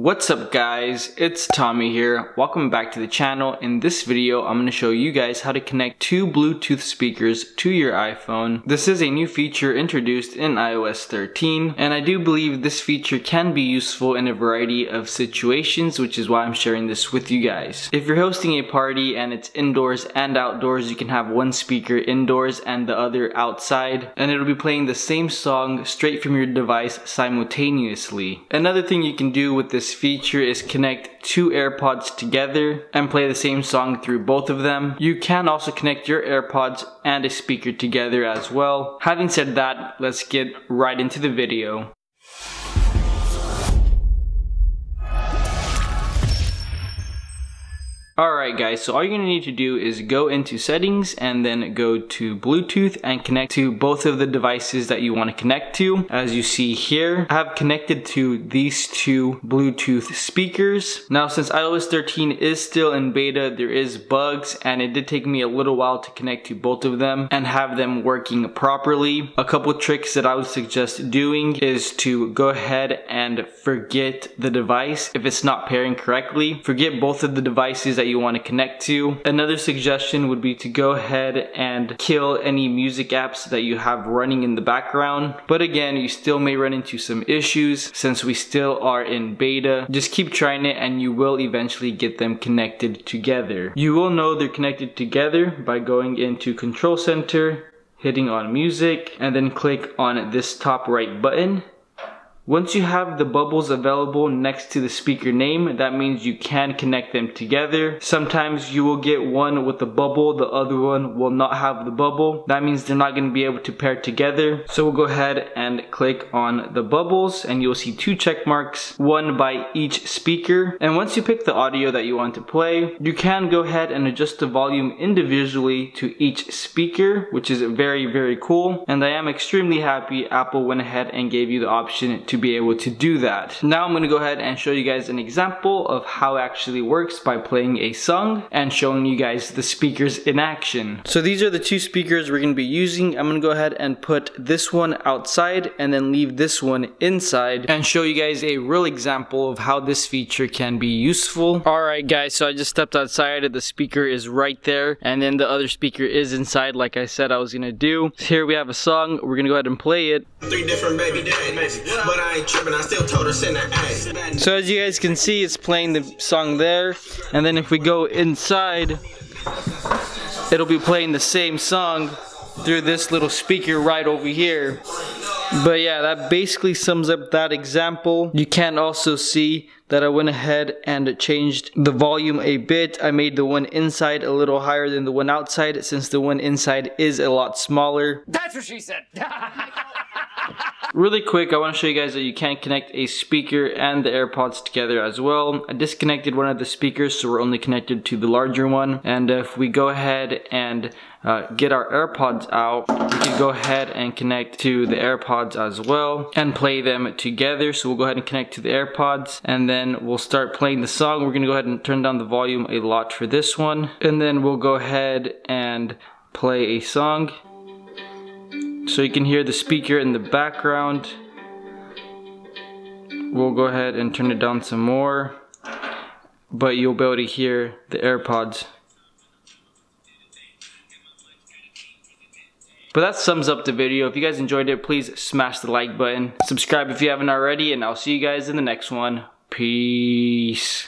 What's up guys, it's Tommy here. Welcome back to the channel. In this video, I'm gonna show you guys how to connect two Bluetooth speakers to your iPhone. This is a new feature introduced in iOS 13, and I do believe this feature can be useful in a variety of situations, which is why I'm sharing this with you guys. If you're hosting a party and it's indoors and outdoors, you can have one speaker indoors and the other outside, and it'll be playing the same song straight from your device simultaneously. Another thing you can do with this feature is connect two AirPods together and play the same song through both of them. You can also connect your AirPods and a speaker together as well. Having said that, let's get right into the video. Alright guys, so all you're gonna need to do is go into settings and then go to Bluetooth and connect to both of the devices that you want to connect to. As you see here, I have connected to these two Bluetooth speakers. Now since iOS 13 is still in beta, there is bugs and it did take me a little while to connect to both of them and have them working properly. A couple tricks that I would suggest doing is to go ahead and forget the device if it's not pairing correctly. Forget both of the devices that you want to connect to. Another suggestion would be to go ahead and kill any music apps that you have running in the background. But again, you still may run into some issues since we still are in beta. Just keep trying it and you will eventually get them connected together. You will know they're connected together by going into Control Center, hitting on Music, and then click on this top right button. Once you have the bubbles available next to the speaker name, that means you can connect them together. Sometimes you will get one with a bubble, the other one will not have the bubble. That means they're not going to be able to pair together. So we'll go ahead and click on the bubbles and you'll see two check marks, one by each speaker. And once you pick the audio that you want to play, you can go ahead and adjust the volume individually to each speaker, which is very cool. And I am extremely happy Apple went ahead and gave you the option to be able to do that. Now I'm going to go ahead and show you guys an example of how it actually works by playing a song and showing you guys the speakers in action. So these are the two speakers we're going to be using. I'm going to go ahead and put this one outside and then leave this one inside and show you guys a real example of how this feature can be useful. Alright guys, so I just stepped outside. The speaker is right there and then the other speaker is inside like I said I was going to do. Here we have a song. We're going to go ahead and play it. Three different baby days, but I ain't tripping, I still told her send her ass. So as you guys can see, it's playing the song there, and then if we go inside, it'll be playing the same song through this little speaker right over here. But yeah, that basically sums up that example. You can also see that I went ahead and changed the volume a bit. I made the one inside a little higher than the one outside since the one inside is a lot smaller. That's what she said! Really quick, I want to show you guys that you can connect a speaker and the AirPods together as well. I disconnected one of the speakers, so we're only connected to the larger one. And if we go ahead and get our AirPods out, we can go ahead and connect to the AirPods as well and play them together. So we'll go ahead and connect to the AirPods and then we'll start playing the song. We're going to go ahead and turn down the volume a lot for this one. And then we'll go ahead and play a song. So you can hear the speaker in the background. We'll go ahead and turn it down some more, but you'll be able to hear the AirPods. But that sums up the video. If you guys enjoyed it, please smash the like button. Subscribe if you haven't already, and I'll see you guys in the next one. Peace.